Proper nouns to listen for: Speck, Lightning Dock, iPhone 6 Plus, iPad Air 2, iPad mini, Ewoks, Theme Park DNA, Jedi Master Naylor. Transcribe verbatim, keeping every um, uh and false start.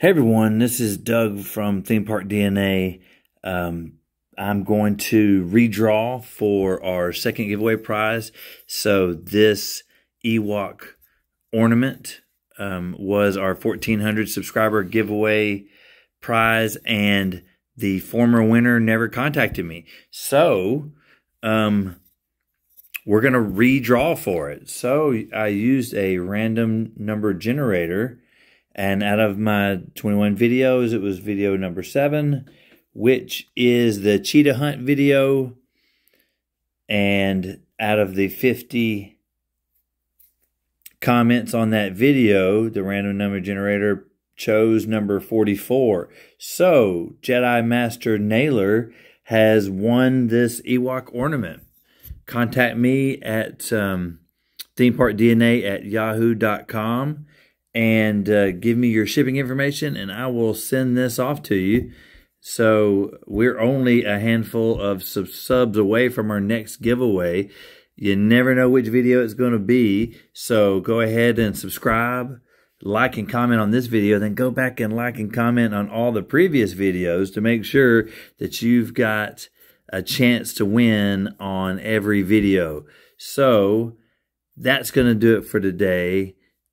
Hey everyone, this is Doug from Theme Park D N A. Um, I'm going to redraw for our second giveaway prize. So this Ewok ornament um, was our fourteen hundred subscriber giveaway prize, and the former winner never contacted me. So um, we're going to redraw for it. So I used a random number generator. And out of my twenty-one videos, it was video number seven, which is the cheetah hunt video. And out of the fifty comments on that video, the random number generator chose number forty-four. So Jedi Master Naylor has won this Ewok ornament. Contact me at um, themeparkdna at yahoo dot com. And uh, give me your shipping information, and I will send this off to you. So we're only a handful of sub subs away from our next giveaway. You never know which video it's going to be. So go ahead and subscribe, like, and comment on this video. Then go back and like and comment on all the previous videos to make sure that you've got a chance to win on every video. So that's going to do it for today.